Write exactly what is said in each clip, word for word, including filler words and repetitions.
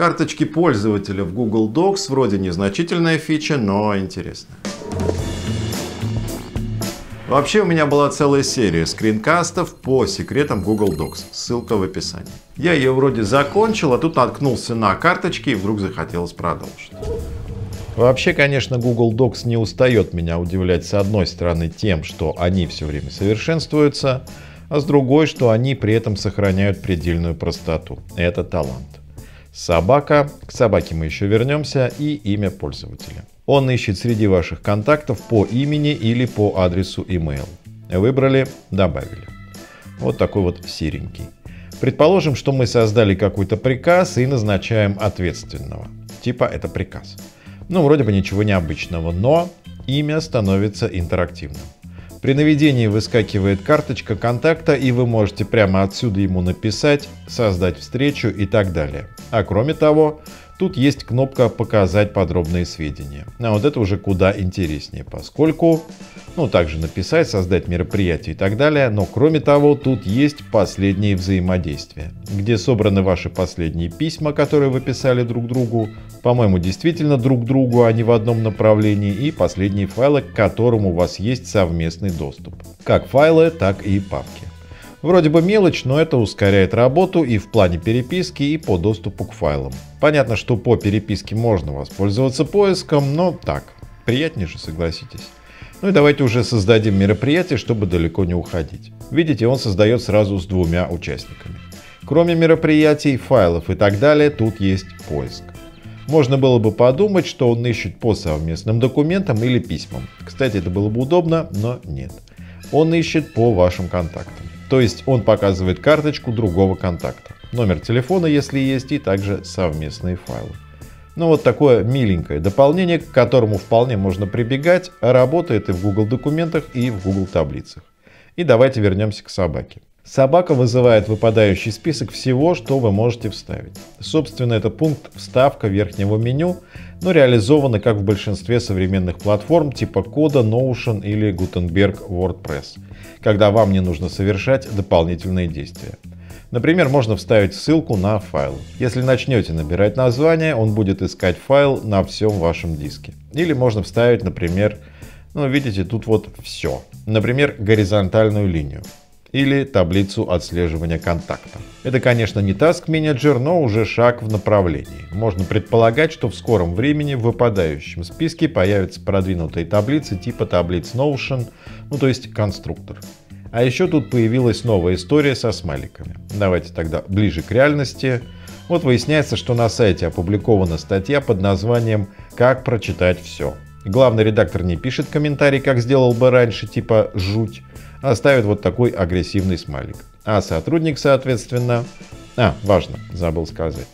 Карточки пользователя в Google Docs вроде незначительная фича, но интересная. Вообще у меня была целая серия скринкастов по секретам Google Docs, ссылка в описании. Я ее вроде закончил, а тут наткнулся на карточки и вдруг захотелось продолжить. Вообще, конечно, Google Docs не устает меня удивлять с одной стороны тем, что они все время совершенствуются, а с другой, что они при этом сохраняют предельную простоту. Это талант. Собака, к собаке мы еще вернемся, и имя пользователя. Он ищет среди ваших контактов по имени или по адресу email. Выбрали, добавили. Вот такой вот серенький. Предположим, что мы создали какой-то приказ и назначаем ответственного. Типа это приказ. Ну, вроде бы ничего необычного, но имя становится интерактивным. При наведении выскакивает карточка контакта, и вы можете прямо отсюда ему написать, создать встречу и так далее. А кроме того, тут есть кнопка «Показать подробные сведения». А вот это уже куда интереснее, поскольку, ну, также написать, создать мероприятие и так далее. Но кроме того, тут есть последние взаимодействия, где собраны ваши последние письма, которые вы писали друг другу, по-моему, действительно друг другу, а не в одном направлении, и последние файлы, к которым у вас есть совместный доступ. Как файлы, так и папки. Вроде бы мелочь, но это ускоряет работу и в плане переписки, и по доступу к файлам. Понятно, что по переписке можно воспользоваться поиском, но так, приятнее же, согласитесь. Ну и давайте уже создадим мероприятие, чтобы далеко не уходить. Видите, он создает сразу с двумя участниками. Кроме мероприятий, файлов и так далее, тут есть поиск. Можно было бы подумать, что он ищет по совместным документам или письмам. Кстати, это было бы удобно, но нет. Он ищет по вашим контактам. То есть он показывает карточку другого контакта, номер телефона, если есть, и также совместные файлы. Ну вот такое миленькое дополнение, к которому вполне можно прибегать, работает и в Google документах, и в Google таблицах. И давайте вернемся к собаке. Собака вызывает выпадающий список всего, что вы можете вставить. Собственно, это пункт «Вставка верхнего меню», но реализовано как в большинстве современных платформ типа Coda, Notion или Gutenberg WordPress, когда вам не нужно совершать дополнительные действия. Например, можно вставить ссылку на файл. Если начнете набирать название, он будет искать файл на всем вашем диске. Или можно вставить, например, ну видите, тут вот все. Например, горизонтальную линию. Или таблицу отслеживания контакта. Это, конечно, не Task Manager, но уже шаг в направлении. Можно предполагать, что в скором времени в выпадающем списке появятся продвинутые таблицы типа таблиц Notion, ну то есть конструктор. А еще тут появилась новая история со смайликами. Давайте тогда ближе к реальности. Вот выясняется, что на сайте опубликована статья под названием «Как прочитать все». Главный редактор не пишет комментарий, как сделал бы раньше, типа «жуть», а ставит вот такой агрессивный смайлик. А сотрудник, соответственно... А, важно, забыл сказать.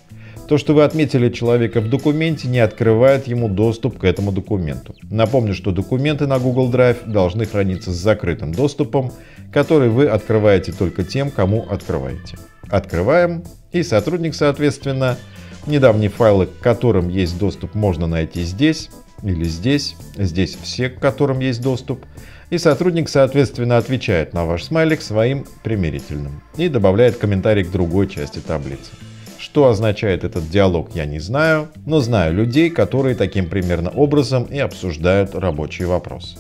То, что вы отметили человека в документе, не открывает ему доступ к этому документу. Напомню, что документы на Google Drive должны храниться с закрытым доступом, который вы открываете только тем, кому открываете. Открываем, и сотрудник, соответственно, недавние файлы, к которым есть доступ, можно найти здесь или здесь, здесь все, к которым есть доступ. И сотрудник, соответственно, отвечает на ваш смайлик своим примирительным и добавляет комментарий к другой части таблицы. Что означает этот диалог, я не знаю, но знаю людей, которые таким примерно образом и обсуждают рабочие вопросы.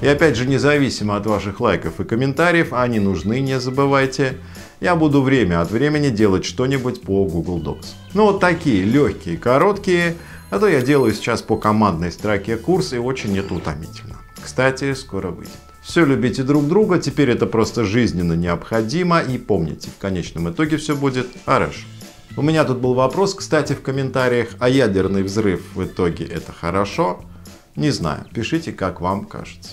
И опять же, независимо от ваших лайков и комментариев, они нужны, не забывайте, я буду время от времени делать что-нибудь по Google Docs. Ну вот такие легкие, короткие, а то я делаю сейчас по командной строке курс, и очень это утомительно. Кстати, скоро выйдет. Все любите друг друга, теперь это просто жизненно необходимо, и помните, в конечном итоге все будет хорошо. У меня тут был вопрос, кстати, в комментариях, а ядерный взрыв в итоге это хорошо? Не знаю, пишите, как вам кажется.